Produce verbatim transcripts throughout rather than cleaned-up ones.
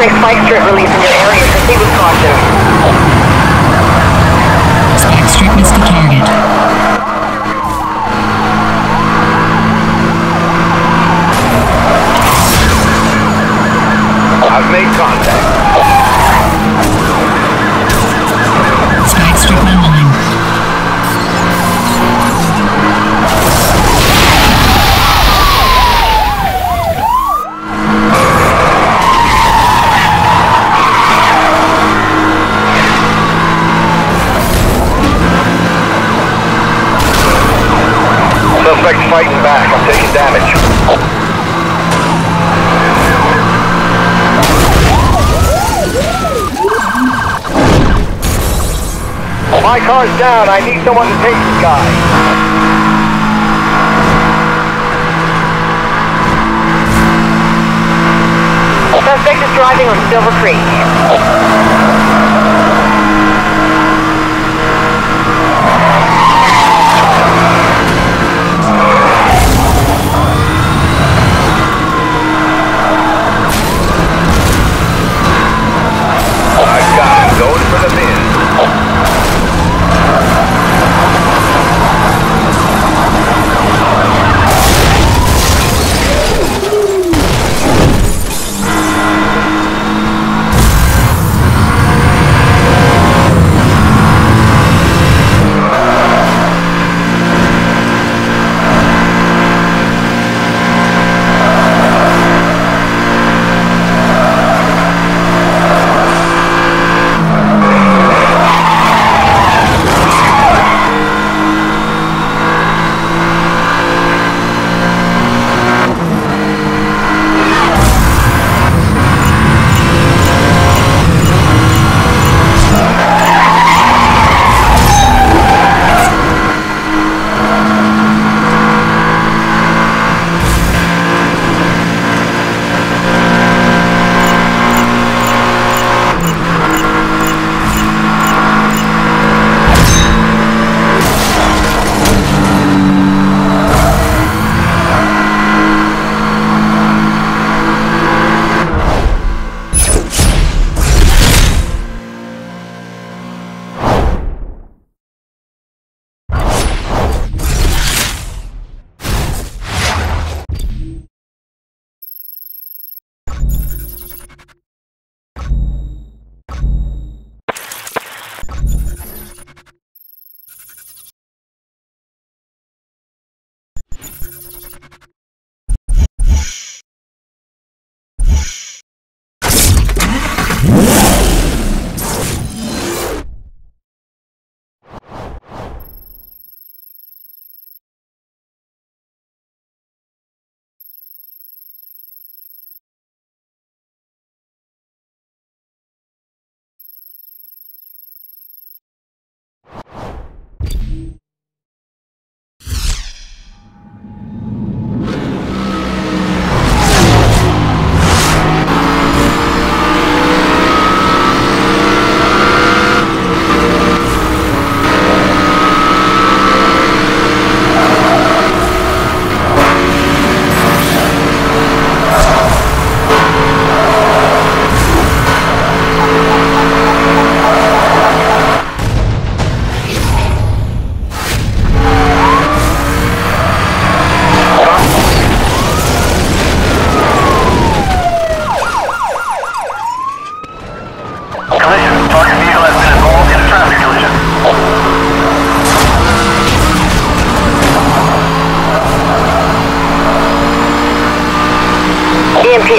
like spike strip release in your area. Proceed with caution. Spike strip is decoded. I've made contact. Spike strip online. Suspect fighting back. I'm taking damage. My car's down. I need someone to take this guy. Suspect is driving on Silver Creek. I got him. Going for the bin.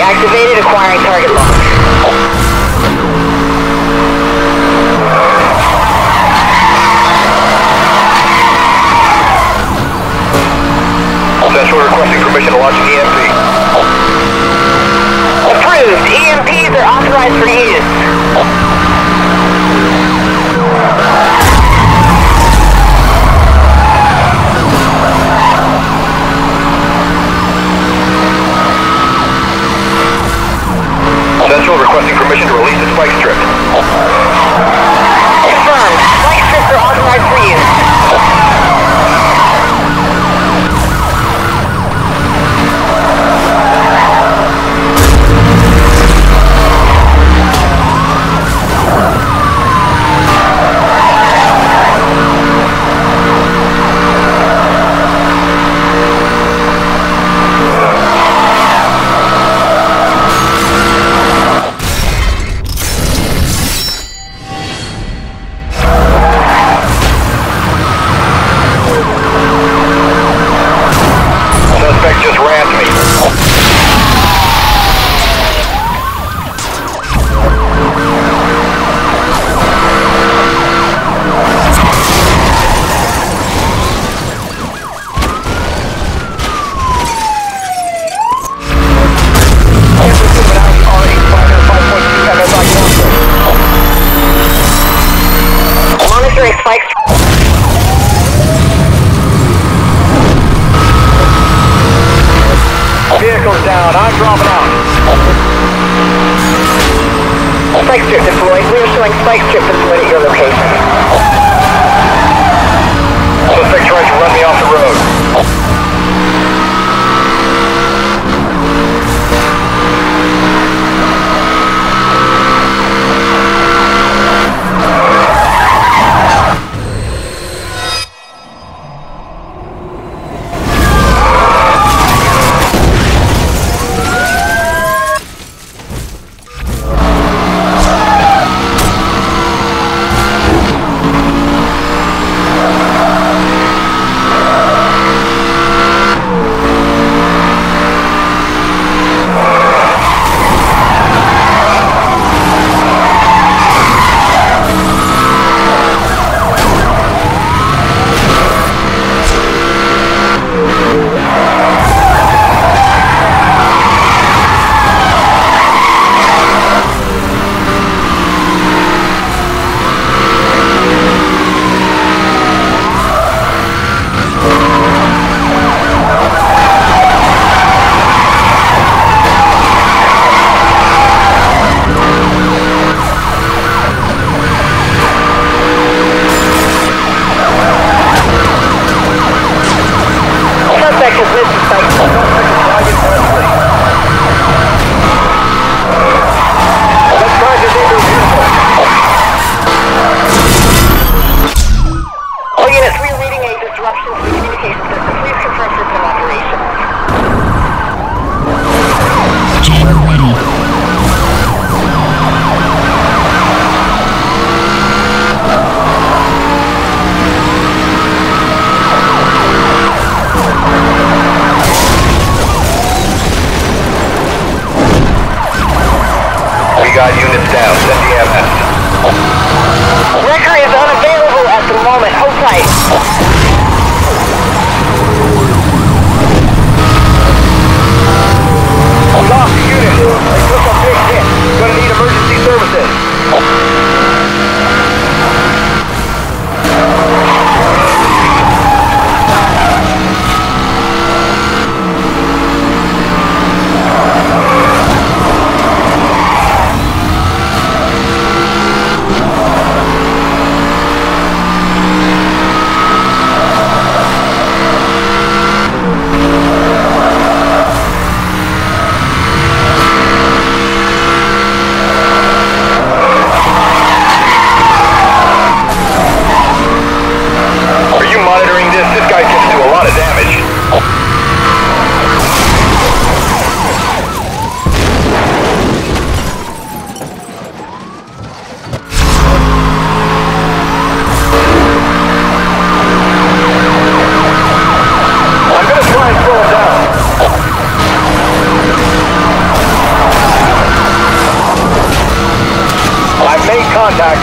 Activated, acquiring target lock. Central requesting permission to launch an E M P. Approved! E M Ps are authorized for use. Central requesting permission to release the spike strip. Confirmed. Spike strips are authorized for use. inbound. I'm dropping off. Spike strip deployed. We are showing spike strip deployed at your location. Suspect trying to run me off the road. Contact.